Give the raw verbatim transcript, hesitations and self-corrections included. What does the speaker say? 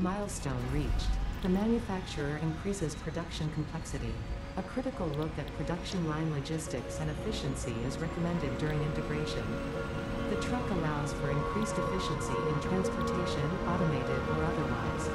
Milestone reached. The manufacturer increases production complexity. A critical look at production line logistics and efficiency is recommended during integration. The truck allows for increased increased efficiency in transportation, automated or otherwise.